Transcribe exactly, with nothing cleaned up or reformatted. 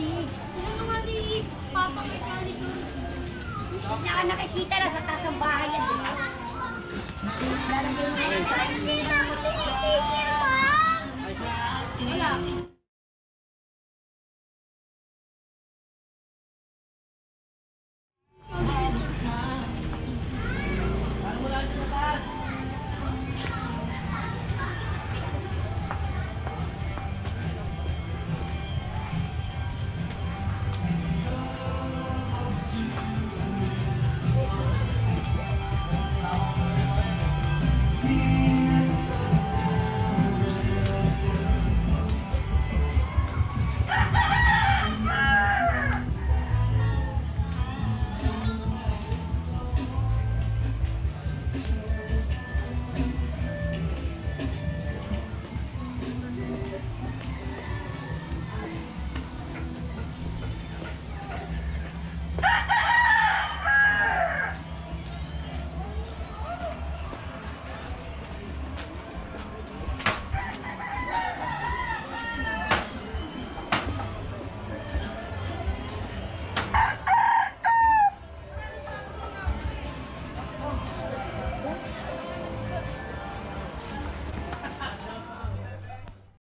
Ano nga ni Papa kay Charlie doon? Hindi ka nakikita na sa taas ng bahay yan, di ba? Nakikita na yung mga